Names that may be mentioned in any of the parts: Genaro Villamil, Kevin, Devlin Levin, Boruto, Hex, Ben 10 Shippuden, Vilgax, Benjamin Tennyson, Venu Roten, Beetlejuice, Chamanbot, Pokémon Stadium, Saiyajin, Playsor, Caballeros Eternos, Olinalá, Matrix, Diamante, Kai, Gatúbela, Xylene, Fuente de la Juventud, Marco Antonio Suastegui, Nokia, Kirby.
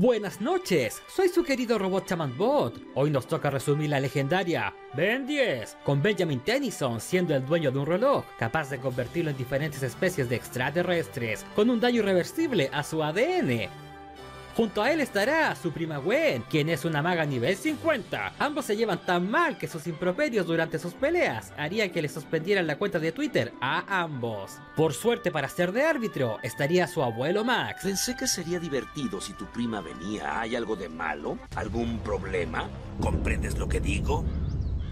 Buenas noches, soy su querido robot Chamanbot. Hoy nos toca resumir la legendaria Ben 10, con Benjamin Tennyson siendo el dueño de un reloj, capaz de convertirlo en diferentes especies de extraterrestres, con un daño irreversible a su ADN. Junto a él estará su prima Gwen, quien es una maga nivel 50. Ambos se llevan tan mal que sus improperios durante sus peleas harían que le suspendieran la cuenta de Twitter a ambos. Por suerte para ser de árbitro, estaría su abuelo Max. Pensé que sería divertido si tu prima venía. ¿Hay algo de malo? ¿Algún problema? ¿Comprendes lo que digo?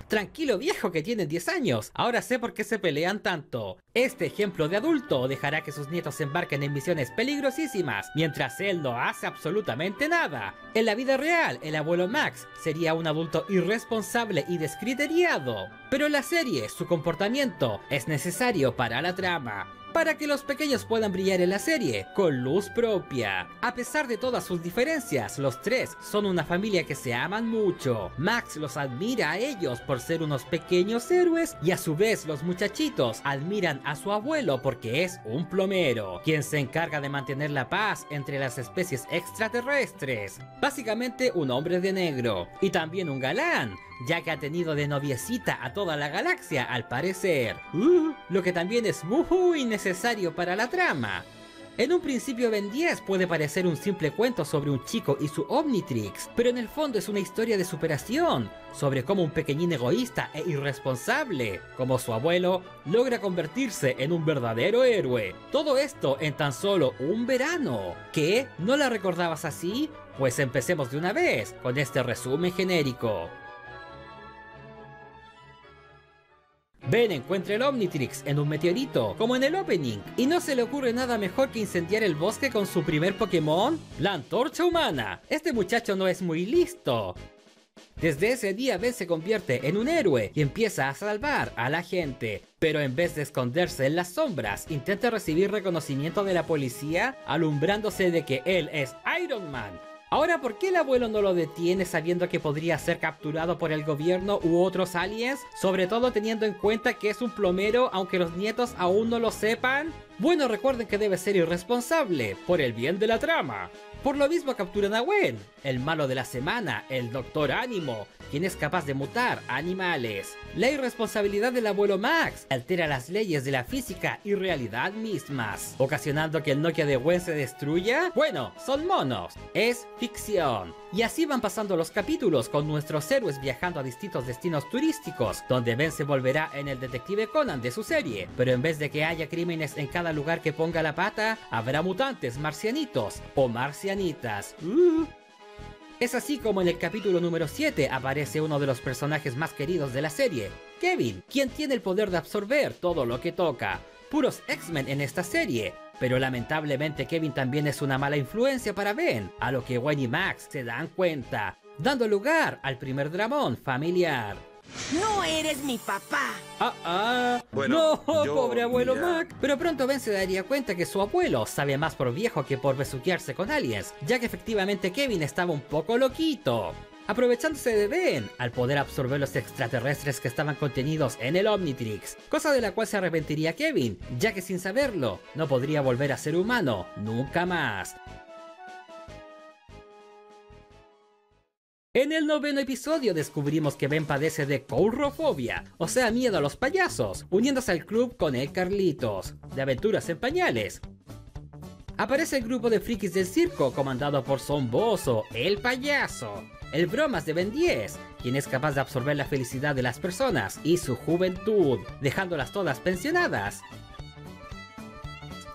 Tranquilo viejo que tienen 10 años, ahora sé por qué se pelean tanto. Este ejemplo de adulto dejará que sus nietos se embarquen en misiones peligrosísimas, mientras él no hace absolutamente nada. En la vida real, el abuelo Max sería un adulto irresponsable y descriteriado. Pero en la serie, su comportamiento es necesario para la trama, para que los pequeños puedan brillar en la serie con luz propia. A pesar de todas sus diferencias, los tres son una familia que se aman mucho. Max los admira a ellos por ser unos pequeños héroes, y a su vez los muchachitos admiran a su abuelo porque es un plomero, quien se encarga de mantener la paz entre las especies extraterrestres. Básicamente un hombre de negro, y también un galán, ya que ha tenido de noviecita a toda la galaxia al parecer, lo que también es muy necesario para la trama. En un principio Ben 10 puede parecer un simple cuento sobre un chico y su Omnitrix, pero en el fondo es una historia de superación, sobre cómo un pequeñín egoísta e irresponsable, como su abuelo, logra convertirse en un verdadero héroe. Todo esto en tan solo un verano. ¿Qué? ¿No la recordabas así? Pues empecemos de una vez con este resumen genérico. Ben encuentra el Omnitrix en un meteorito, como en el opening, y no se le ocurre nada mejor que incendiar el bosque con su primer Pokémon, la antorcha humana. Este muchacho no es muy listo. Desde ese día Ben se convierte en un héroe y empieza a salvar a la gente, pero en vez de esconderse en las sombras, intenta recibir reconocimiento de la policía alumbrándose de que él es Iron Man. Ahora, ¿por qué el abuelo no lo detiene sabiendo que podría ser capturado por el gobierno u otros aliens? Sobre todo teniendo en cuenta que es un plomero, aunque los nietos aún no lo sepan. Bueno, recuerden que debe ser irresponsable, por el bien de la trama. Por lo mismo capturan a Gwen, el malo de la semana, el Doctor Ánimo, quien es capaz de mutar animales. La irresponsabilidad del abuelo Max altera las leyes de la física y realidad mismas, ocasionando que el Nokia de Gwen se destruya. Bueno, son monos, es ficción. Y así van pasando los capítulos, con nuestros héroes viajando a distintos destinos turísticos, donde Ben se volverá en el detective Conan de su serie, pero en vez de que haya crímenes en cada lugar que ponga la pata, habrá mutantes, marcianitos o marcianitas. Es así como en el capítulo número 7 aparece uno de los personajes más queridos de la serie, Kevin, quien tiene el poder de absorber todo lo que toca. Puros X-Men en esta serie, pero lamentablemente Kevin también es una mala influencia para Ben, a lo que Gwen y Max se dan cuenta, dando lugar al primer dramón familiar. ¡No eres mi papá! Bueno, no, pobre abuelo Mac. Pero pronto Ben se daría cuenta que su abuelo sabe más por viejo que por besuquearse con aliens, ya que efectivamente Kevin estaba un poco loquito. Aprovechándose de Ben, al poder absorber los extraterrestres que estaban contenidos en el Omnitrix, cosa de la cual se arrepentiría Kevin, ya que sin saberlo, no podría volver a ser humano nunca más. En el 9º episodio descubrimos que Ben padece de coulrofobia, o sea miedo a los payasos, uniéndose al club con el Carlitos, de Aventuras en Pañales. Aparece el grupo de frikis del circo comandado por Zombozo, el payaso, el bromas de Ben 10, quien es capaz de absorber la felicidad de las personas y su juventud, dejándolas todas pensionadas.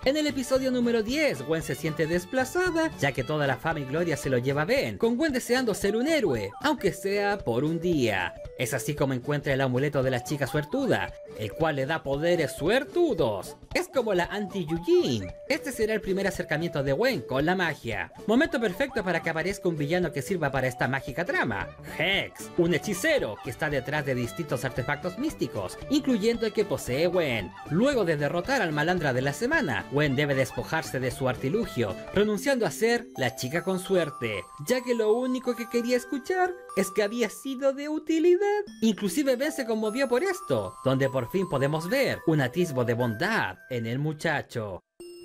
En el episodio número 10, Gwen se siente desplazada, ya que toda la fama y gloria se lo lleva Ben, con Gwen deseando ser un héroe, aunque sea por un día. Es así como encuentra el amuleto de la chica suertuda, el cual le da poderes suertudos. Es como la anti-Yujin. Este será el primer acercamiento de Gwen con la magia. Momento perfecto para que aparezca un villano que sirva para esta mágica trama, Hex, un hechicero que está detrás de distintos artefactos místicos, incluyendo el que posee Gwen. Luego de derrotar al malandra de la semana, Gwen debe despojarse de su artilugio, renunciando a ser la chica con suerte, ya que lo único que quería escuchar es que había sido de utilidad. Inclusive Ben se conmovió por esto, donde por fin podemos ver un atisbo de bondad en el muchacho.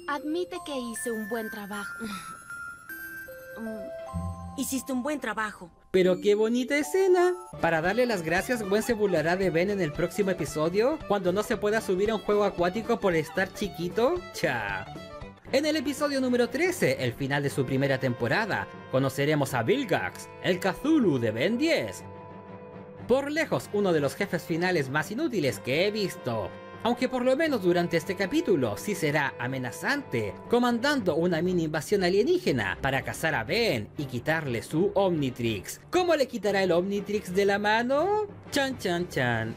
Admite que hice un buen trabajo. Hiciste un buen trabajo. Pero qué bonita escena. Para darle las gracias, Gwen se burlará de Ben en el próximo episodio, cuando no se pueda subir a un juego acuático por estar chiquito. Cha. En el episodio número 13, el final de su primera temporada, conoceremos a Vilgax, el Cthulhu de Ben 10. Por lejos, uno de los jefes finales más inútiles que he visto. Aunque por lo menos durante este capítulo sí será amenazante, comandando una mini invasión alienígena para cazar a Ben y quitarle su Omnitrix. ¿Cómo le quitará el Omnitrix de la mano? Chan chan chan.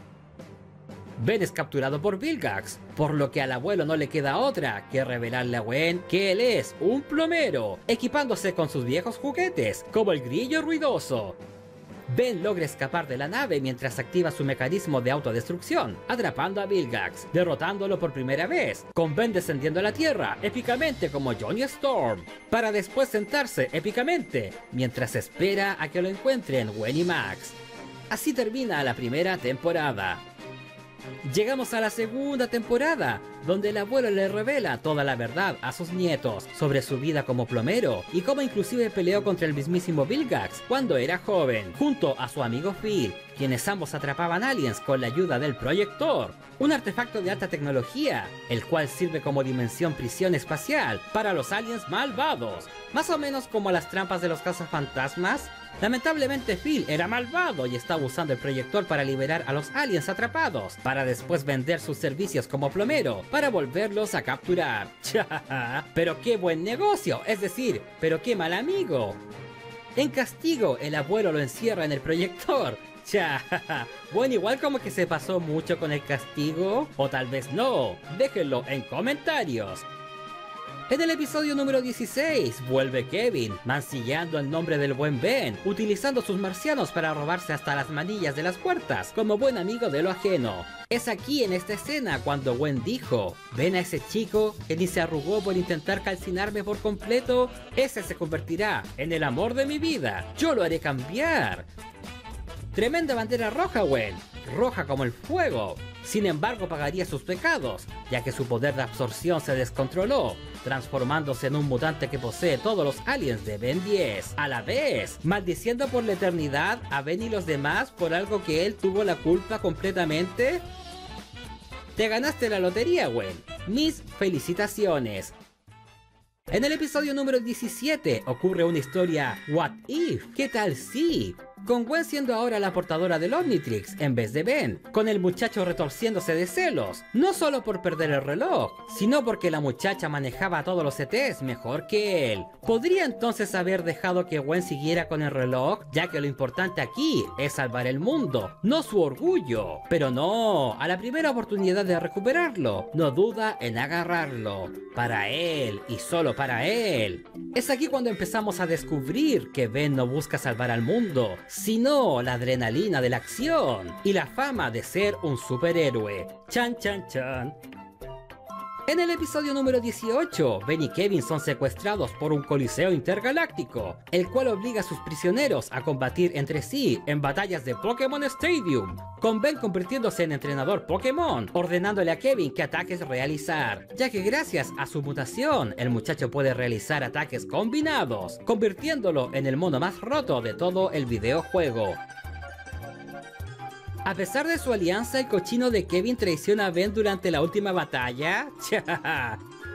Ben es capturado por Vilgax, por lo que al abuelo no le queda otra que revelarle a Gwen que él es un plomero, equipándose con sus viejos juguetes, como el grillo ruidoso. Ben logra escapar de la nave mientras activa su mecanismo de autodestrucción, atrapando a Vilgax, derrotándolo por primera vez, con Ben descendiendo a la tierra épicamente como Johnny Storm, para después sentarse épicamente, mientras espera a que lo encuentren Gwen y Max. Así termina la primera temporada. Llegamos a la segunda temporada, donde el abuelo le revela toda la verdad a sus nietos sobre su vida como plomero y cómo inclusive peleó contra el mismísimo Vilgax cuando era joven, junto a su amigo Phil, quienes ambos atrapaban aliens con la ayuda del proyector, un artefacto de alta tecnología, el cual sirve como dimensión prisión espacial para los aliens malvados, más o menos como las trampas de los cazafantasmas. Lamentablemente Phil era malvado y estaba usando el proyector para liberar a los aliens atrapados, para después vender sus servicios como plomero para volverlos a capturar. Pero qué buen negocio, es decir, pero qué mal amigo. En castigo, el abuelo lo encierra en el proyector. Bueno, igual como que se pasó mucho con el castigo, o tal vez no, déjenlo en comentarios. En el episodio número 16, vuelve Kevin, mancillando el nombre del buen Ben, utilizando sus marcianos para robarse hasta las manillas de las puertas, como buen amigo de lo ajeno. Es aquí en esta escena cuando Gwen dijo: "Ven a ese chico que ni se arrugó por intentar calcinarme por completo, ese se convertirá en el amor de mi vida, yo lo haré cambiar". Tremenda bandera roja, Gwen, roja como el fuego. Sin embargo, pagaría sus pecados, ya que su poder de absorción se descontroló, transformándose en un mutante que posee todos los aliens de Ben 10 a la vez, maldiciendo por la eternidad a Ben y los demás por algo que él tuvo la culpa completamente. Te ganaste la lotería, Gwen, mis felicitaciones. En el episodio número 17 ocurre una historia What If, ¿qué tal si? Con Gwen siendo ahora la portadora del Omnitrix en vez de Ben, con el muchacho retorciéndose de celos, no solo por perder el reloj, sino porque la muchacha manejaba a todos los ETs mejor que él. ¿Podría entonces haber dejado que Gwen siguiera con el reloj, ya que lo importante aquí es salvar el mundo, no su orgullo? Pero no, a la primera oportunidad de recuperarlo, no duda en agarrarlo, para él y solo para él. Es aquí cuando empezamos a descubrir que Ben no busca salvar al mundo, sino la adrenalina de la acción y la fama de ser un superhéroe. Chan chan chan. En el episodio número 18, Ben y Kevin son secuestrados por un coliseo intergaláctico, el cual obliga a sus prisioneros a combatir entre sí en batallas de Pokémon Stadium, con Ben convirtiéndose en entrenador Pokémon, ordenándole a Kevin qué ataques realizar, ya que gracias a su mutación, el muchacho puede realizar ataques combinados, convirtiéndolo en el mono más roto de todo el videojuego. A pesar de su alianza, el cochino de Kevin traiciona a Ben durante la última batalla.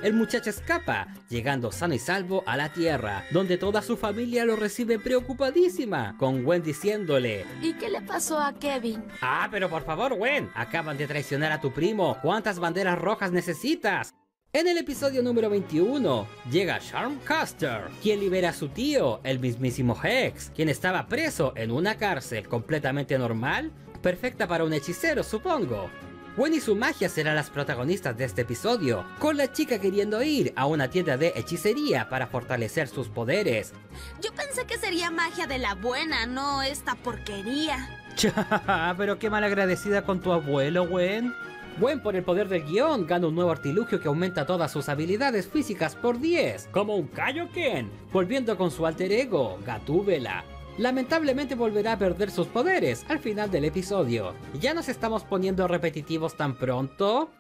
El muchacho escapa, llegando sano y salvo a la Tierra, donde toda su familia lo recibe preocupadísima, con Gwen diciéndole: "¿Y qué le pasó a Kevin?". Ah, pero por favor, Gwen, acaban de traicionar a tu primo, ¿cuántas banderas rojas necesitas? En el episodio número 21, llega Charmcaster, quien libera a su tío, el mismísimo Hex, quien estaba preso en una cárcel completamente normal, perfecta para un hechicero, supongo. Gwen y su magia serán las protagonistas de este episodio, con la chica queriendo ir a una tienda de hechicería para fortalecer sus poderes. Yo pensé que sería magia de la buena, no esta porquería. Cha, pero qué malagradecida con tu abuelo, Gwen. Gwen, por el poder del guión, gana un nuevo artilugio que aumenta todas sus habilidades físicas por 10, como un Kaioken, volviendo con su alter ego, Gatúbela. Lamentablemente volverá a perder sus poderes al final del episodio. ¿Ya nos estamos poniendo repetitivos tan pronto?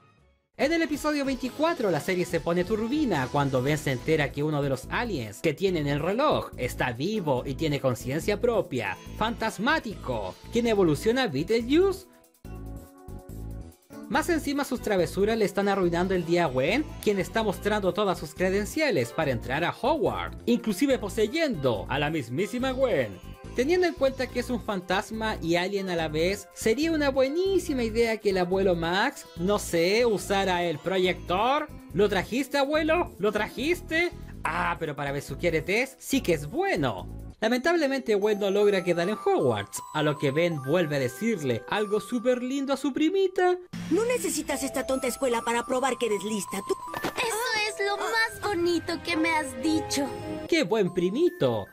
En el episodio 24 la serie se pone turbina cuando Ben se entera que uno de los aliens que tienen el reloj está vivo y tiene conciencia propia, fantasmático, quien evoluciona a Beetlejuice. Más encima sus travesuras le están arruinando el día a Gwen, quien está mostrando todas sus credenciales para entrar a Hogwarts, inclusive poseyendo a la mismísima Gwen. Teniendo en cuenta que es un fantasma y alien a la vez, sería una buenísima idea que el abuelo Max, no sé, usara el proyector. ¿Lo trajiste, abuelo? ¿Lo trajiste? Ah, pero para besuquear ETs sí que es bueno. Lamentablemente Gwen no logra quedar en Hogwarts, a lo que Ben vuelve a decirle algo súper lindo a su primita. No necesitas esta tonta escuela para probar que eres lista, tú. Eso es lo más bonito que me has dicho. ¡Qué buen primito!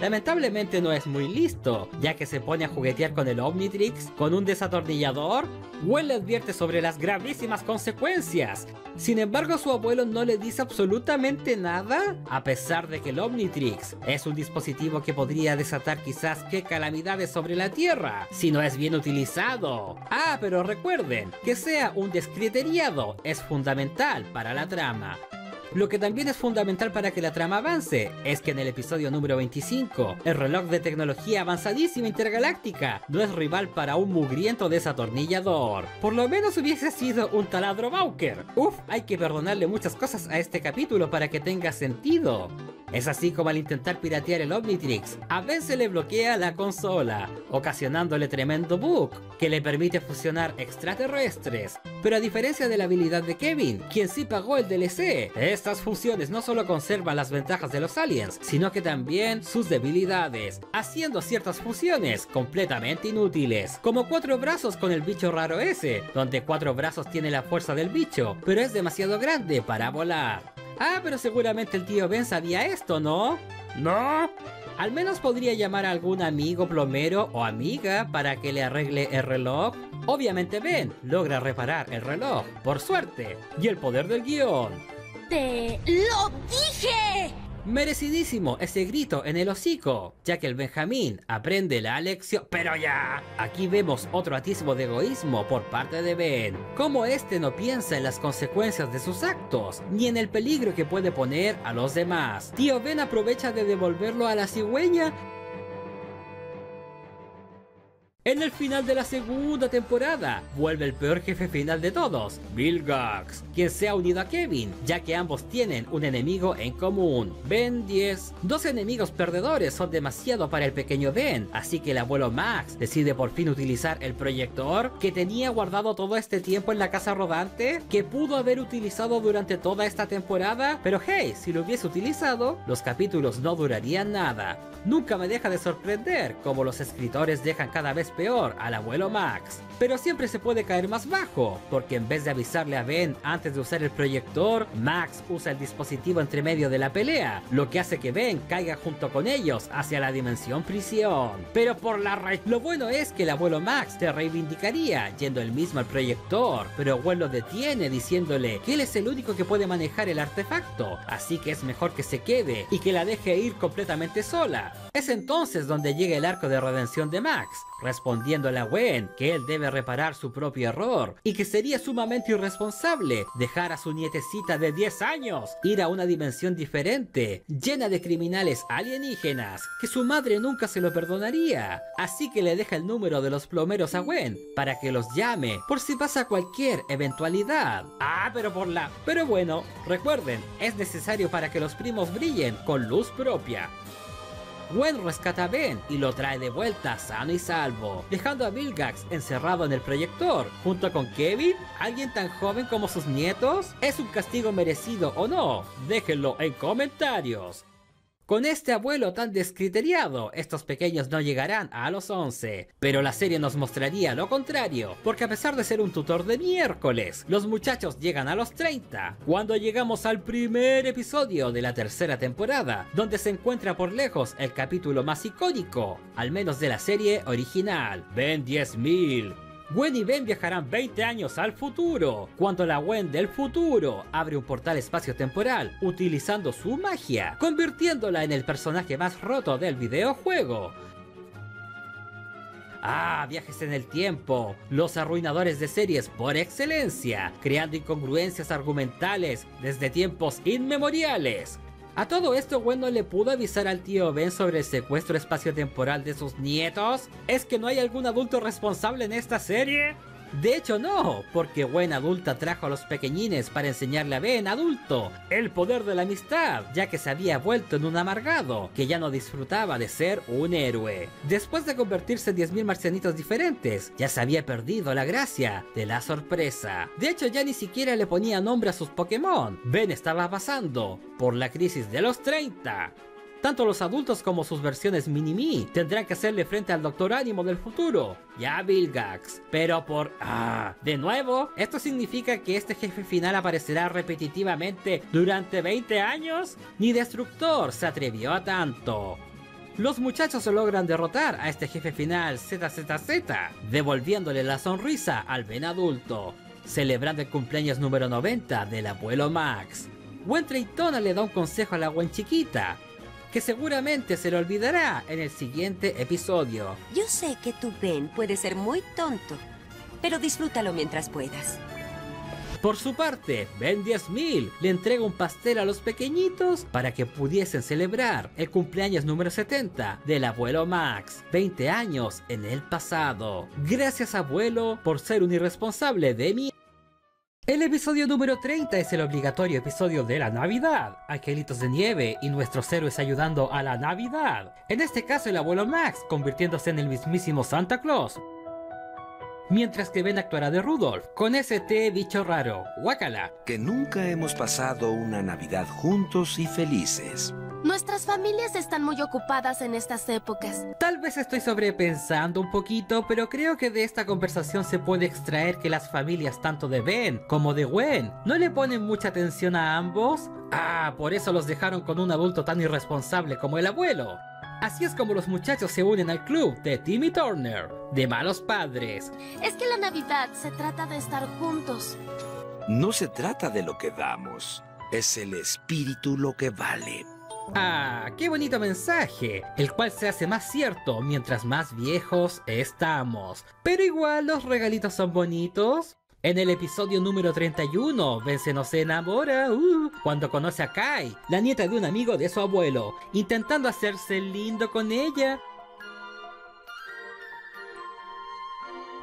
Lamentablemente no es muy listo, ya que se pone a juguetear con el Omnitrix con un desatornillador. Gwen le advierte sobre las gravísimas consecuencias. Sin embargo, su abuelo no le dice absolutamente nada, a pesar de que el Omnitrix es un dispositivo que podría desatar quizás qué calamidades sobre la Tierra, si no es bien utilizado. Ah, pero recuerden, que sea un descriteriado es fundamental para la trama. Lo que también es fundamental para que la trama avance, es que en el episodio número 25, el reloj de tecnología avanzadísima intergaláctica no es rival para un mugriento desatornillador. Por lo menos hubiese sido un taladro Bowker. Uf, hay que perdonarle muchas cosas a este capítulo para que tenga sentido. Es así como al intentar piratear el Omnitrix, a Ben se le bloquea la consola, ocasionándole tremendo bug, que le permite fusionar extraterrestres. Pero a diferencia de la habilidad de Kevin, quien sí pagó el DLC, estas fusiones no solo conservan las ventajas de los aliens, sino que también sus debilidades, haciendo ciertas fusiones completamente inútiles. Como Cuatro Brazos con el bicho raro ese, donde Cuatro Brazos tiene la fuerza del bicho, pero es demasiado grande para volar. Ah, pero seguramente el tío Ben sabía esto, ¿no? ¿No? Al menos podría llamar a algún amigo plomero o amiga para que le arregle el reloj. Obviamente Ben logra reparar el reloj, por suerte, y el poder del guión. ¡Te lo dije! Merecidísimo ese grito en el hocico, ya que el Benjamín aprende la lección. ¡Pero ya! Aquí vemos otro atisbo de egoísmo por parte de Ben. Como este no piensa en las consecuencias de sus actos, ni en el peligro que puede poner a los demás. Tío Ben aprovecha de devolverlo a la cigüeña. En el final de la segunda temporada, vuelve el peor jefe final de todos, Vilgax, quien se ha unido a Kevin, ya que ambos tienen un enemigo en común, Ben 10. Dos enemigos perdedores son demasiado para el pequeño Ben, así que el abuelo Max decide por fin utilizar el proyector que tenía guardado todo este tiempo en la casa rodante, que pudo haber utilizado durante toda esta temporada, pero hey, si lo hubiese utilizado, los capítulos no durarían nada. Nunca me deja de sorprender cómo los escritores dejan cada vez peor al abuelo Max, pero siempre se puede caer más bajo, porque en vez de avisarle a Ben antes de usar el proyector, Max usa el dispositivo entre medio de la pelea, lo que hace que Ben caiga junto con ellos hacia la dimensión prisión. Pero por la raíz, lo bueno es que el abuelo Max se reivindicaría yendo él mismo al proyector, pero Gwen lo detiene diciéndole que él es el único que puede manejar el artefacto, así que es mejor que se quede y que la deje ir completamente sola. Es entonces donde llega el arco de redención de Max, respondiéndole a Gwen que él debe reparar su propio error y que sería sumamente irresponsable dejar a su nietecita de 10 años ir a una dimensión diferente llena de criminales alienígenas que su madre nunca se lo perdonaría, así que le deja el número de los plomeros a Gwen para que los llame por si pasa cualquier eventualidad. Ah, pero por la... Pero bueno, recuerden, es necesario para que los primos brillen con luz propia. Gwen rescata a Ben y lo trae de vuelta sano y salvo, dejando a Vilgax encerrado en el proyector, junto con Kevin. ¿Alguien tan joven como sus nietos? ¿Es un castigo merecido o no? Déjenlo en comentarios. Con este abuelo tan descriteriado, estos pequeños no llegarán a los 11, pero la serie nos mostraría lo contrario, porque a pesar de ser un tutor de miércoles, los muchachos llegan a los 30, cuando llegamos al primer episodio de la tercera temporada, donde se encuentra por lejos el capítulo más icónico, al menos de la serie original, Ben 10.000. Gwen y Ben viajarán 20 años al futuro, cuando la Gwen del futuro abre un portal espacio-temporal utilizando su magia, convirtiéndola en el personaje más roto del videojuego. Ah, viajes en el tiempo, los arruinadores de series por excelencia, creando incongruencias argumentales desde tiempos inmemoriales. A todo esto, Gwen no le pudo avisar al tío Ben sobre el secuestro espaciotemporal de sus nietos. ¿Es que no hay algún adulto responsable en esta serie? De hecho no, porque Gwen adulta trajo a los pequeñines para enseñarle a Ben adulto el poder de la amistad, ya que se había vuelto en un amargado que ya no disfrutaba de ser un héroe. Después de convertirse en 10.000 marcianitos diferentes, ya se había perdido la gracia de la sorpresa. De hecho, ya ni siquiera le ponía nombre a sus Pokémon. Ben estaba pasando por la crisis de los 30. Tanto los adultos como sus versiones mini-me tendrán que hacerle frente al Doctor Ánimo del futuro y a Vilgax. Pero por... de nuevo, ¿esto significa que este jefe final aparecerá repetitivamente durante 20 años? Ni Destructor se atrevió a tanto. Los muchachos logran derrotar a este jefe final ZZZ, devolviéndole la sonrisa al Ben adulto, celebrando el cumpleaños número 90 del abuelo Max. Gwen Treintona le da un consejo a la Gwen chiquita, que seguramente se lo olvidará en el siguiente episodio. Yo sé que tu Ben puede ser muy tonto, pero disfrútalo mientras puedas. Por su parte, Ben 10.000 le entrega un pastel a los pequeñitos para que pudiesen celebrar el cumpleaños número 70 del abuelo Max, 20 años en el pasado. Gracias, abuelo, por ser un irresponsable de mí. El episodio número 30 es el obligatorio episodio de la Navidad, angelitos de nieve y nuestros héroes ayudando a la Navidad. En este caso, el abuelo Max convirtiéndose en el mismísimo Santa Claus, mientras que Ben actuará de Rudolph con ese té bicho raro, guácala. Que nunca hemos pasado una Navidad juntos y felices. Nuestras familias están muy ocupadas en estas épocas. Tal vez estoy sobrepensando un poquito, pero creo que de esta conversación se puede extraer que las familias tanto de Ben como de Gwen no le ponen mucha atención a ambos. Ah, por eso los dejaron con un adulto tan irresponsable como el abuelo. Así es como los muchachos se unen al club de Timmy Turner, de malos padres. Es que la Navidad se trata de estar juntos. No se trata de lo que damos, es el espíritu lo que vale. Ah, qué bonito mensaje, el cual se hace más cierto mientras más viejos estamos. Pero igual los regalitos son bonitos. En el episodio número 31, Ben se nos enamora cuando conoce a Kai, la nieta de un amigo de su abuelo, intentando hacerse lindo con ella,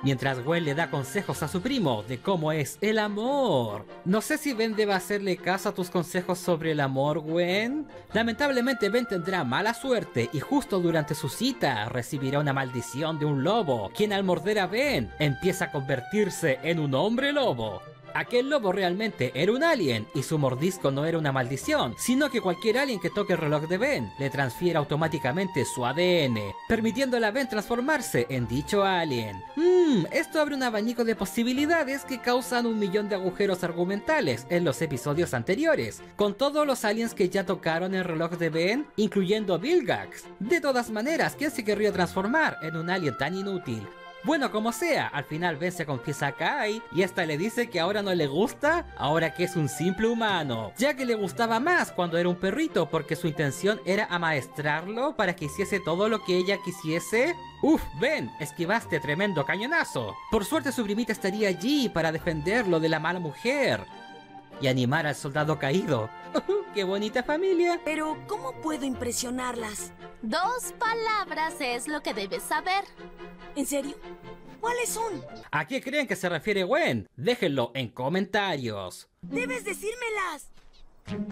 mientras Gwen le da consejos a su primo de cómo es el amor. No sé si Ben debe hacerle caso a tus consejos sobre el amor, Gwen. Lamentablemente Ben tendrá mala suerte y justo durante su cita recibirá una maldición de un lobo, quien al morder a Ben empieza a convertirse en un hombre lobo. Aquel lobo realmente era un alien y su mordisco no era una maldición, sino que cualquier alien que toque el reloj de Ben le transfiere automáticamente su ADN, permitiéndole a Ben transformarse en dicho alien. Esto abre un abanico de posibilidades que causan un millón de agujeros argumentales en los episodios anteriores, con todos los aliens que ya tocaron el reloj de Ben, incluyendo a Vilgax. De todas maneras, ¿quién se querría transformar en un alien tan inútil? Bueno, como sea, al final Ben se confiesa a Kai y esta le dice que ahora no le gusta, ahora que es un simple humano, ya que le gustaba más cuando era un perrito porque su intención era amaestrarlo para que hiciese todo lo que ella quisiese. Uf, Ben, esquivaste tremendo cañonazo. Por suerte su primita estaría allí para defenderlo de la mala mujer y animar al soldado caído. ¡Qué bonita familia! Pero, ¿cómo puedo impresionarlas? Dos palabras es lo que debes saber. ¿En serio? ¿Cuáles son? ¿A qué creen que se refiere Gwen? Déjenlo en comentarios. ¡Debes decírmelas!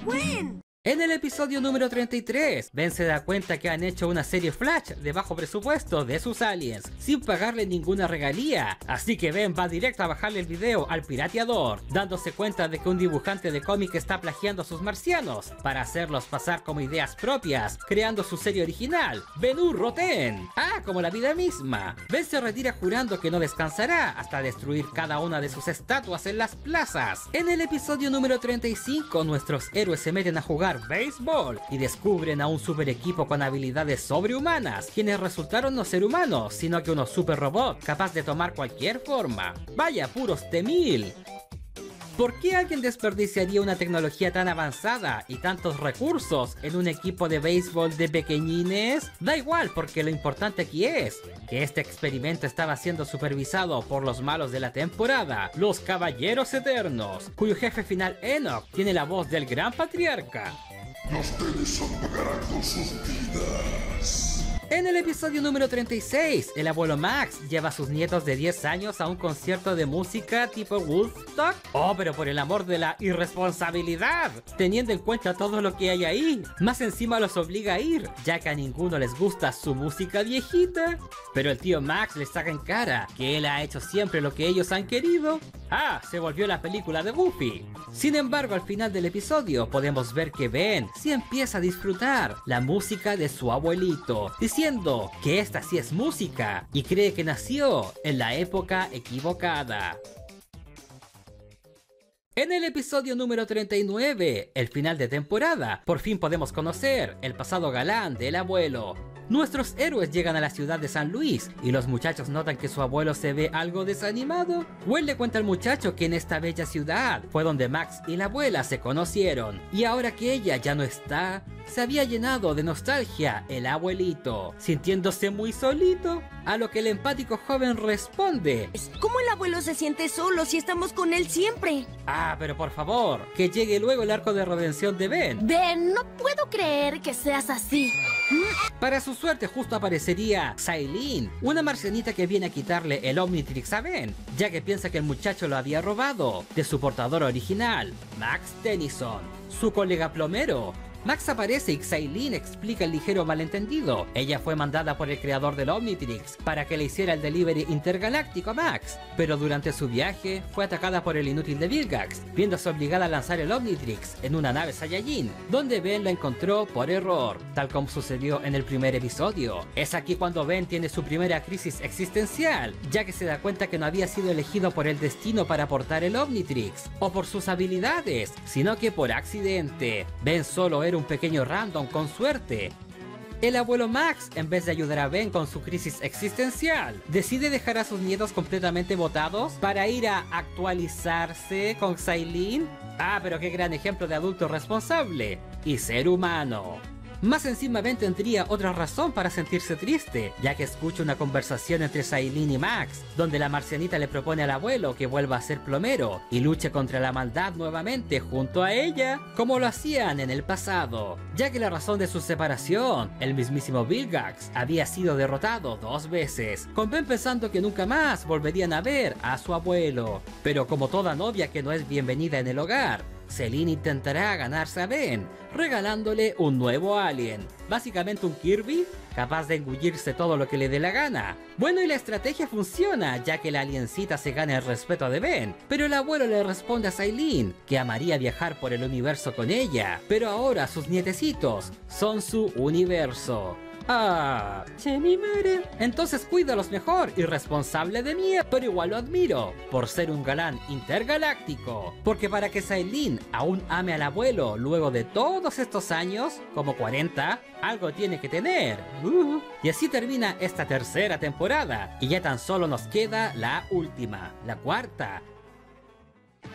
¡Gwen! En el episodio número 33, Ben se da cuenta que han hecho una serie Flash de bajo presupuesto de sus aliens, sin pagarle ninguna regalía, así que Ben va directo a bajarle el video al pirateador, dándose cuenta de que un dibujante de cómic está plagiando a sus marcianos, para hacerlos pasar como ideas propias, creando su serie original, Venu Roten. Ah, como la vida misma. Ben se retira jurando que no descansará hasta destruir cada una de sus estatuas en las plazas. En el episodio número 35, nuestros héroes se meten a jugar béisbol y descubren a un super equipo con habilidades sobrehumanas, quienes resultaron no ser humanos, sino que unos super robots capaz de tomar cualquier forma. Vaya, puros T-1000. ¿Por qué alguien desperdiciaría una tecnología tan avanzada y tantos recursos en un equipo de béisbol de pequeñines? Da igual, porque lo importante aquí es que este experimento estaba siendo supervisado por los malos de la temporada, los Caballeros Eternos, cuyo jefe final Enoch tiene la voz del gran patriarca. Los Tennyson pagarán con sus vidas. En el episodio número 36, el abuelo Max lleva a sus nietos de 10 años a un concierto de música tipo Woodstock. Oh, pero por el amor de la irresponsabilidad, teniendo en cuenta todo lo que hay ahí. Más encima los obliga a ir, ya que a ninguno les gusta su música viejita. Pero el tío Max les saca en cara que él ha hecho siempre lo que ellos han querido. Ah, se volvió la película de Buffy. Sin embargo, al final del episodio podemos ver que Ben sí empieza a disfrutar la música de su abuelito, diciendo que esta sí es música y cree que nació en la época equivocada. En el episodio número 39, el final de temporada, por fin podemos conocer el pasado galán del abuelo. Nuestros héroes llegan a la ciudad de San Luis y los muchachos notan que su abuelo se ve algo desanimado. Gwen le cuenta al muchacho que en esta bella ciudad fue donde Max y la abuela se conocieron, y ahora que ella ya no está, se había llenado de nostalgia el abuelito, sintiéndose muy solito, a lo que el empático joven responde: ¿Cómo el abuelo se siente solo si estamos con él siempre? Ah, pero por favor, que llegue luego el arco de redención de Ben. Ben, no puedo creer que seas así. Para su suerte, justo aparecería Xylene, una marcianita que viene a quitarle el Omnitrix a Ben, ya que piensa que el muchacho lo había robado de su portador original, Max Tennyson, su colega plomero. Max aparece y Xylene explica el ligero malentendido. Ella fue mandada por el creador del Omnitrix para que le hiciera el delivery intergaláctico a Max, pero durante su viaje fue atacada por el inútil de Vilgax, viéndose obligada a lanzar el Omnitrix en una nave Saiyajin, donde Ben la encontró por error, tal como sucedió en el primer episodio. Es aquí cuando Ben tiene su primera crisis existencial, ya que se da cuenta que no había sido elegido por el destino para portar el Omnitrix, o por sus habilidades, sino que por accidente. Ben solo era un pequeño random con suerte. El abuelo Max, en vez de ayudar a Ben con su crisis existencial, decide dejar a sus nietos completamente botados para ir a actualizarse con Xylene. Ah, pero qué gran ejemplo de adulto responsable y ser humano. Más encima, Ben tendría otra razón para sentirse triste, ya que escucha una conversación entre Xylene y Max, donde la marcianita le propone al abuelo que vuelva a ser plomero y luche contra la maldad nuevamente junto a ella, como lo hacían en el pasado, ya que la razón de su separación, el mismísimo Vilgax, había sido derrotado 2 veces, con Ben pensando que nunca más volverían a ver a su abuelo. Pero como toda novia que no es bienvenida en el hogar, Xylene intentará ganarse a Ben, regalándole un nuevo alien, básicamente un Kirby, capaz de engullirse todo lo que le dé la gana. Bueno, y la estrategia funciona, ya que la aliencita se gana el respeto de Ben, pero el abuelo le responde a Xylene que amaría viajar por el universo con ella, pero ahora sus nietecitos son su universo. Ah, Chenimere. Entonces cuídalos mejor, irresponsable de mierda. Pero igual lo admiro por ser un galán intergaláctico, porque para que Xylene aún ame al abuelo luego de todos estos años, como 40, algo tiene que tener. Y así termina esta tercera temporada, y ya tan solo nos queda la última, la cuarta.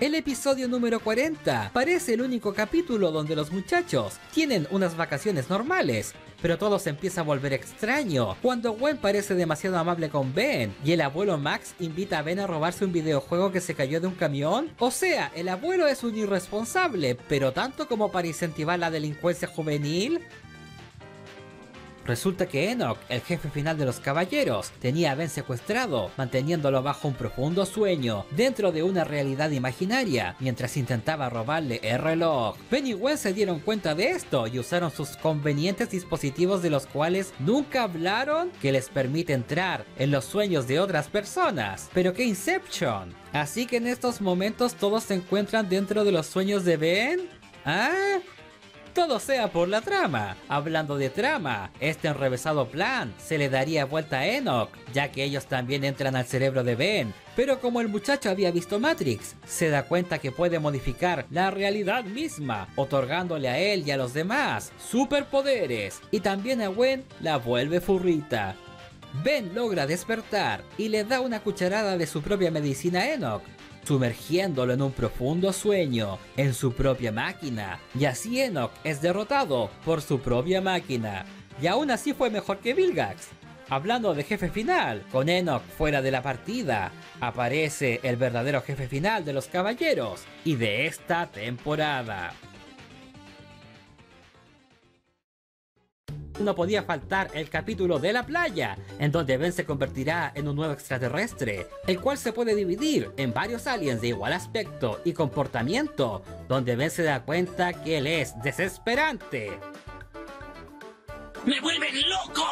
El episodio número 40 parece el único capítulo donde los muchachos tienen unas vacaciones normales, pero todo se empieza a volver extraño cuando Gwen parece demasiado amable con Ben y el abuelo Max invita a Ben a robarse un videojuego que se cayó de un camión. O sea, el abuelo es un irresponsable, pero tanto como para incentivar la delincuencia juvenil. Resulta que Enoch, el jefe final de los caballeros, tenía a Ben secuestrado, manteniéndolo bajo un profundo sueño, dentro de una realidad imaginaria, mientras intentaba robarle el reloj. Ben y Gwen se dieron cuenta de esto y usaron sus convenientes dispositivos, de los cuales nunca hablaron, que les permite entrar en los sueños de otras personas. Pero qué Inception. Así que en estos momentos todos se encuentran dentro de los sueños de Ben. ¿Ah? Todo sea por la trama. Hablando de trama, este enrevesado plan se le daría vuelta a Enoch, ya que ellos también entran al cerebro de Ben, pero como el muchacho había visto Matrix, se da cuenta que puede modificar la realidad misma, otorgándole a él y a los demás superpoderes, y también a Gwen la vuelve furrita. Ben logra despertar y le da una cucharada de su propia medicina a Enoch. sumergiéndolo en un profundo sueño, en su propia máquina, y así Enoch es derrotado por su propia máquina, y aún así fue mejor que Vilgax. Hablando de jefe final, con Enoch fuera de la partida, aparece el verdadero jefe final de los caballeros y de esta temporada. No podía faltar el capítulo de la playa, en donde Ben se convertirá en un nuevo extraterrestre, el cual se puede dividir en varios aliens de igual aspecto y comportamiento, donde Ben se da cuenta que él es desesperante. ¡Me vuelven loco!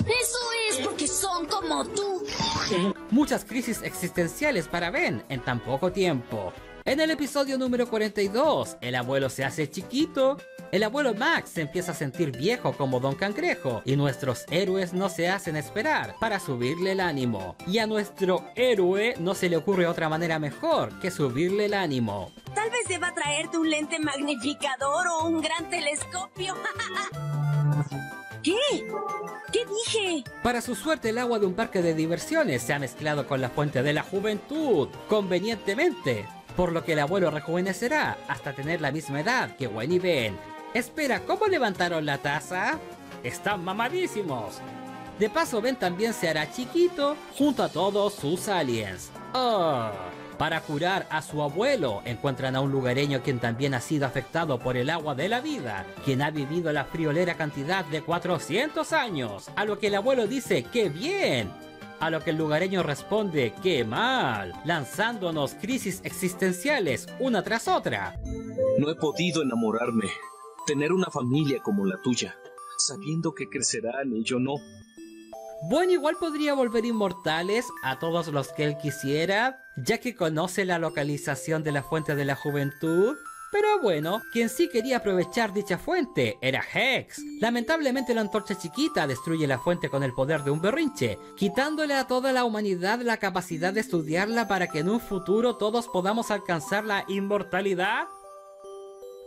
¡Eso es porque son como tú! Muchas crisis existenciales para Ben en tan poco tiempo. En el episodio número 42, el abuelo se hace chiquito, el abuelo Max se empieza a sentir viejo como Don Cangrejo, y nuestros héroes no se hacen esperar para subirle el ánimo. Y a nuestro héroe no se le ocurre otra manera mejor que subirle el ánimo. Tal vez deba traerte un lente magnificador o un gran telescopio. ¿Qué? ¿Qué dije? Para su suerte, el agua de un parque de diversiones se ha mezclado con la fuente de la juventud, convenientemente, por lo que el abuelo rejuvenecerá hasta tener la misma edad que Gwen y Ben. Espera, ¿cómo levantaron la taza? ¡Están mamadísimos! De paso, Ben también se hará chiquito junto a todos sus aliens. ¡Oh! Para curar a su abuelo, encuentran a un lugareño quien también ha sido afectado por el agua de la vida, quien ha vivido la friolera cantidad de 400 años, a lo que el abuelo dice ¡qué bien!, a lo que el lugareño responde ¡qué mal!, lanzándonos crisis existenciales una tras otra. No he podido enamorarme, tener una familia como la tuya, sabiendo que crecerán y yo no. Bueno, igual podría volver inmortales a todos los que él quisiera, ya que conoce la localización de la fuente de la juventud. Pero bueno, quien sí quería aprovechar dicha fuente era Hex. Lamentablemente la antorcha chiquita destruye la fuente con el poder de un berrinche, quitándole a toda la humanidad la capacidad de estudiarla para que en un futuro todos podamos alcanzar la inmortalidad.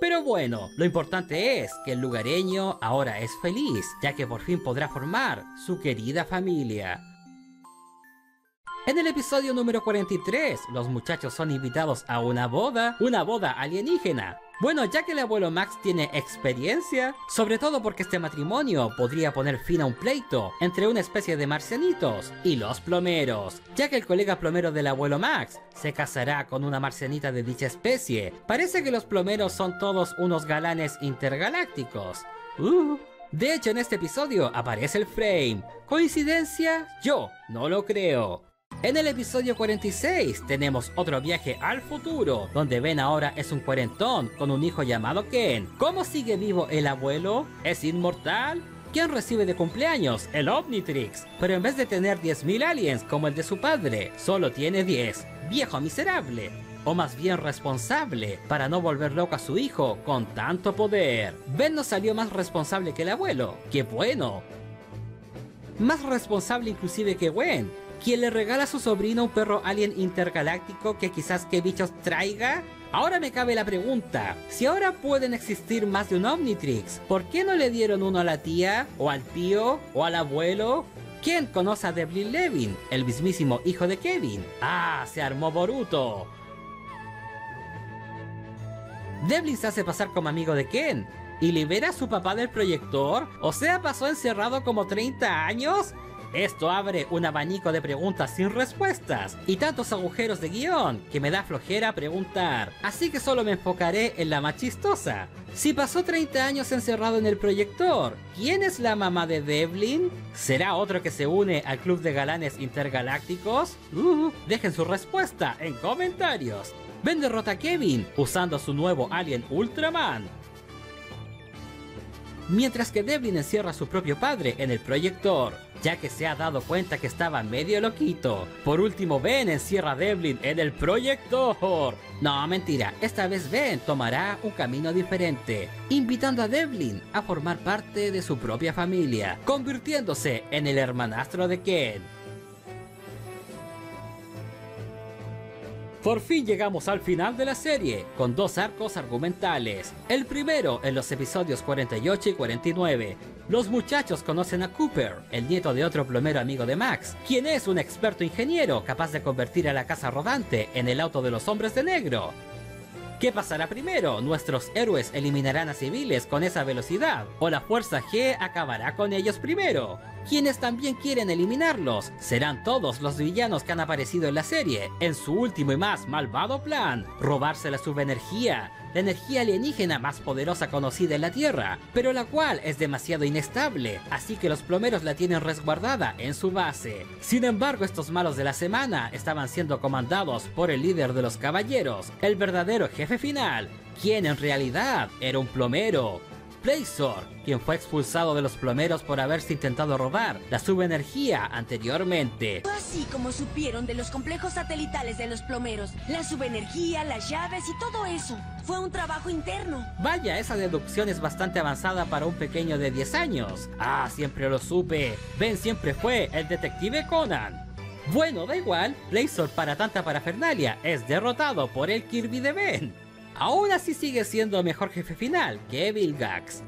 Pero bueno, lo importante es que el lugareño ahora es feliz, ya que por fin podrá formar su querida familia. En el episodio número 43, los muchachos son invitados a una boda alienígena. Bueno, ya que el abuelo Max tiene experiencia, sobre todo porque este matrimonio podría poner fin a un pleito entre una especie de marcianitos y los plomeros, ya que el colega plomero del abuelo Max se casará con una marcianita de dicha especie. Parece que los plomeros son todos unos galanes intergalácticos. De hecho, en este episodio aparece el frame. ¿Coincidencia? Yo no lo creo. En el episodio 46 tenemos otro viaje al futuro, donde Ben ahora es un cuarentón con un hijo llamado Ken. ¿Cómo sigue vivo el abuelo? ¿Es inmortal? Ken recibe de cumpleaños el Omnitrix, pero en vez de tener 10.000 aliens como el de su padre, solo tiene 10. Viejo miserable, o más bien responsable, para no volver loco a su hijo con tanto poder. Ben no salió más responsable que el abuelo, ¡qué bueno! Más responsable inclusive que Gwen, quien le regala a su sobrino un perro alien intergaláctico que quizás qué bichos traiga. Ahora me cabe la pregunta, si ahora pueden existir más de un Omnitrix, ¿por qué no le dieron uno a la tía, o al tío, o al abuelo? ¿Quién conoce a Devlin Levin, el mismísimo hijo de Kevin? ¡Ah, se armó Boruto! Devlin se hace pasar como amigo de Ken y libera a su papá del proyector, o sea, pasó encerrado como 30 años... Esto abre un abanico de preguntas sin respuestas y tantos agujeros de guión que me da flojera preguntar, así que solo me enfocaré en la más chistosa. Si pasó 30 años encerrado en el proyector, ¿quién es la mamá de Devlin? ¿Será otro que se une al club de galanes intergalácticos? Dejen su respuesta en comentarios. Ben derrota a Kevin usando su nuevo alien Ultraman, mientras que Devlin encierra a su propio padre en el proyector, ya que se ha dado cuenta que estaba medio loquito. Por último, Ben encierra a Devlin en el proyector. No, mentira, esta vez Ben tomará un camino diferente, invitando a Devlin a formar parte de su propia familia, convirtiéndose en el hermanastro de Ken. Por fin llegamos al final de la serie, con dos arcos argumentales. El primero en los episodios 48 y 49, Los muchachos conocen a Cooper, el nieto de otro plomero amigo de Max, quien es un experto ingeniero capaz de convertir a la casa rodante en el auto de los hombres de negro. ¿Qué pasará primero? ¿Nuestros héroes eliminarán a civiles con esa velocidad? ¿O la Fuerza G acabará con ellos primero? Quienes también quieren eliminarlos serán todos los villanos que han aparecido en la serie, en su último y más malvado plan: robarse la subenergía, la energía alienígena más poderosa conocida en la Tierra, pero la cual es demasiado inestable, así que los plomeros la tienen resguardada en su base. Sin embargo, estos malos de la semana estaban siendo comandados por el líder de los caballeros, el verdadero jefe final, quien en realidad era un plomero, Playsor, quien fue expulsado de los plomeros por haberse intentado robar la subenergía anteriormente. Así como supieron de los complejos satelitales de los plomeros, la subenergía, las llaves y todo eso, fue un trabajo interno. Vaya, esa deducción es bastante avanzada para un pequeño de 10 años. Ah, siempre lo supe. Ben siempre fue el detective Conan. Bueno, da igual, Playsor para tanta parafernalia es derrotado por el Kirby de Ben. Aún así sigue siendo mejor jefe final que Vilgax.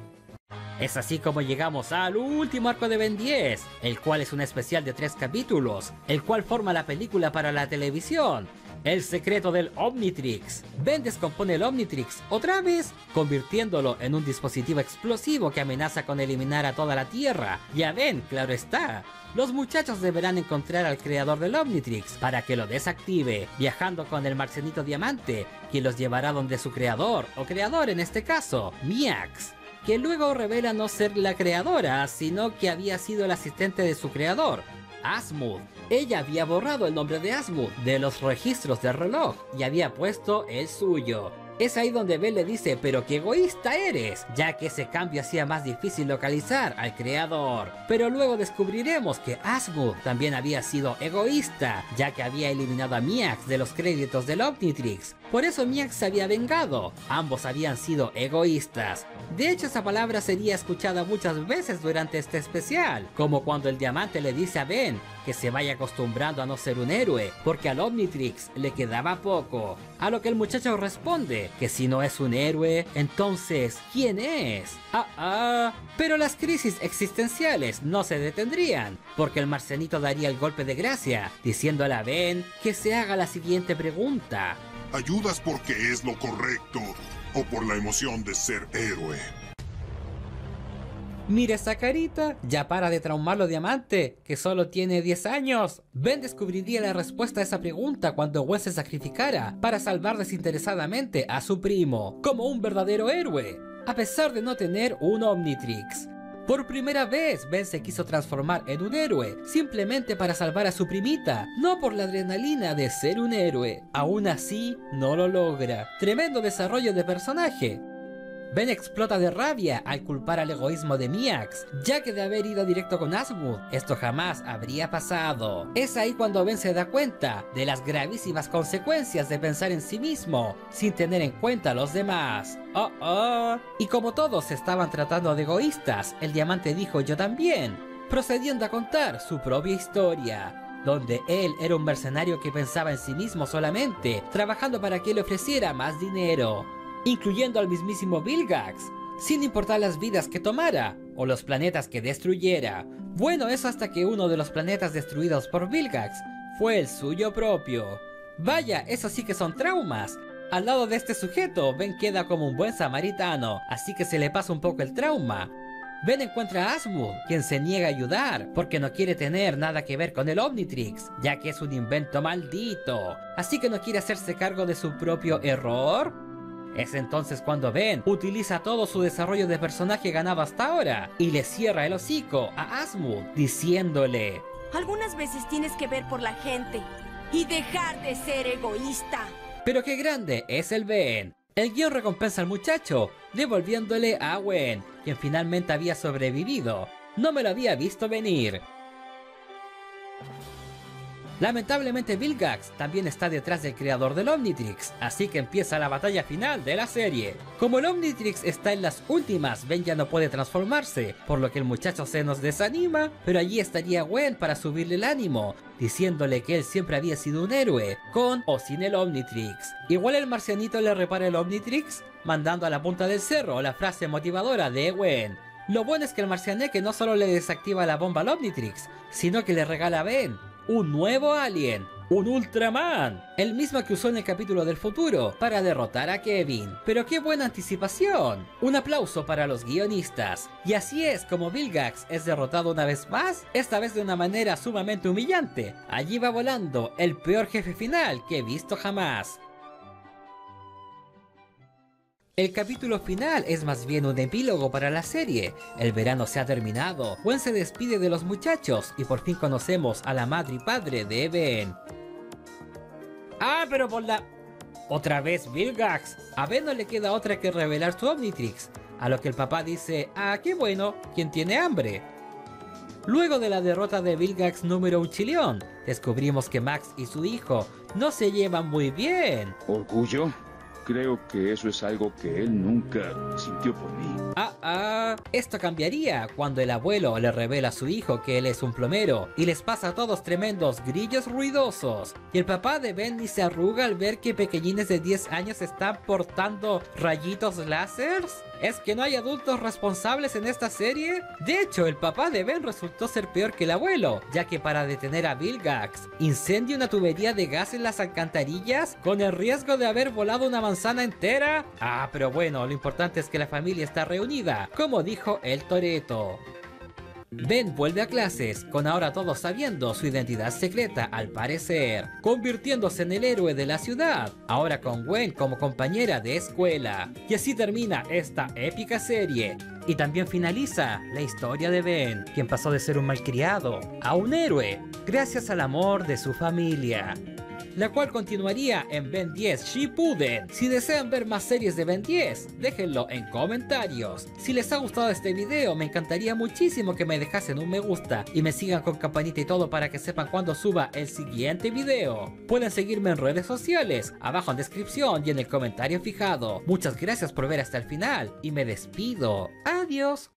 Es así como llegamos al último arco de Ben 10, el cual es un especial de 3 capítulos, el cual forma la película para la televisión, El secreto del Omnitrix. Ben descompone el Omnitrix otra vez, convirtiéndolo en un dispositivo explosivo que amenaza con eliminar a toda la Tierra. Y a Ben, claro está. Los muchachos deberán encontrar al creador del Omnitrix para que lo desactive, viajando con el marcianito Diamante, quien los llevará donde su creador, o creador en este caso, Myaxx, que luego revela no ser la creadora, sino que había sido el asistente de su creador, Azmuth. Ella había borrado el nombre de Azmuth de los registros del reloj y había puesto el suyo. Es ahí donde Ben le dice: pero qué egoísta eres, ya que ese cambio hacía más difícil localizar al creador. Pero luego descubriremos que Azmuth también había sido egoísta, ya que había eliminado a Myaxx de los créditos del Omnitrix. Por eso Myaxx se había vengado. Ambos habían sido egoístas. De hecho, esa palabra sería escuchada muchas veces durante este especial, como cuando el Diamante le dice a Ben que se vaya acostumbrando a no ser un héroe, porque al Omnitrix le quedaba poco. A lo que el muchacho responde que si no es un héroe, entonces ¿quién es? Pero las crisis existenciales no se detendrían, porque el marcianito daría el golpe de gracia, diciéndole a Ben que se haga la siguiente pregunta: ¿ayudas porque es lo correcto o por la emoción de ser héroe? Mira esa carita, ya para de traumarlo Diamante, que solo tiene 10 años. Ben descubriría la respuesta a esa pregunta cuando Gwen se sacrificara para salvar desinteresadamente a su primo, como un verdadero héroe, a pesar de no tener un Omnitrix. Por primera vez, Ben se quiso transformar en un héroe, simplemente para salvar a su primita, no por la adrenalina de ser un héroe. Aún así, no lo logra. Tremendo desarrollo de personaje. Ben explota de rabia al culpar al egoísmo de Myaxx, ya que de haber ido directo con Azmuth, esto jamás habría pasado. Es ahí cuando Ben se da cuenta de las gravísimas consecuencias de pensar en sí mismo sin tener en cuenta a los demás. Y como todos estaban tratando de egoístas, el Diamante dijo: yo también, procediendo a contar su propia historia, donde él era un mercenario que pensaba en sí mismo solamente, trabajando para que le ofreciera más dinero, incluyendo al mismísimo Vilgax, sin importar las vidas que tomara o los planetas que destruyera. Bueno, eso hasta que uno de los planetas destruidos por Vilgax fue el suyo propio. Vaya, eso sí que son traumas. Al lado de este sujeto, Ben queda como un buen samaritano, así que se le pasa un poco el trauma. Ben encuentra a Azmuth, quien se niega a ayudar porque no quiere tener nada que ver con el Omnitrix, ya que es un invento maldito, así que no quiere hacerse cargo de su propio error. Es entonces cuando Ben utiliza todo su desarrollo de personaje ganado hasta ahora y le cierra el hocico a Azmuth, diciéndole: algunas veces tienes que ver por la gente y dejar de ser egoísta. Pero qué grande es el Ben. El guión recompensa al muchacho, devolviéndole a Gwen, quien finalmente había sobrevivido. No me lo había visto venir. Lamentablemente, Vilgax también está detrás del creador del Omnitrix, así que empieza la batalla final de la serie. Como el Omnitrix está en las últimas, Ben ya no puede transformarse, por lo que el muchacho se nos desanima, pero allí estaría Gwen para subirle el ánimo, diciéndole que él siempre había sido un héroe, con o sin el Omnitrix. Igual el marcianito le repara el Omnitrix, mandando a la punta del cerro la frase motivadora de Gwen: Lo bueno es que el marcianeque no solo le desactiva la bomba al Omnitrix, sino que le regala a Ben un nuevo alien, un Ultraman, el mismo que usó en el capítulo del futuro para derrotar a Kevin. Pero qué buena anticipación, un aplauso para los guionistas. Y así es como Vilgax es derrotado una vez más, esta vez de una manera sumamente humillante. Allí va volando el peor jefe final que he visto jamás. El capítulo final es más bien un epílogo para la serie. El verano se ha terminado, Gwen se despide de los muchachos y por fin conocemos a la madre y padre de Ben. Pero por la... ¡Otra vez Vilgax! A Ben no le queda otra que revelar su Omnitrix, a lo que el papá dice, qué bueno, ¿quién tiene hambre? Luego de la derrota de Vilgax número 1 trillón, descubrimos que Max y su hijo no se llevan muy bien. ¿Orgullo? Creo que eso es algo que él nunca sintió por mí. Esto cambiaría cuando el abuelo le revela a su hijo que él es un plomero y les pasa a todos tremendos grillos ruidosos. Y el papá de Ben ni se arruga al ver que pequeñines de 10 años están portando rayitos láseres. ¿Es que no hay adultos responsables en esta serie? De hecho, el papá de Ben resultó ser peor que el abuelo, ya que para detener a Vilgax, incendia una tubería de gas en las alcantarillas con el riesgo de haber volado una manzana entera. Pero bueno, lo importante es que la familia está reunida, como dijo el Toretto. Ben vuelve a clases, con ahora todos sabiendo su identidad secreta al parecer, convirtiéndose en el héroe de la ciudad, ahora con Gwen como compañera de escuela. Y así termina esta épica serie. Y también finaliza la historia de Ben, quien pasó de ser un malcriado a un héroe, gracias al amor de su familia, la cual continuaría en Ben 10 Shippuden. Si desean ver más series de Ben 10, déjenlo en comentarios. Si les ha gustado este video, me encantaría muchísimo que me dejasen un me gusta y me sigan con campanita y todo para que sepan cuando suba el siguiente video. Pueden seguirme en redes sociales, abajo en descripción y en el comentario fijado. Muchas gracias por ver hasta el final y me despido. Adiós.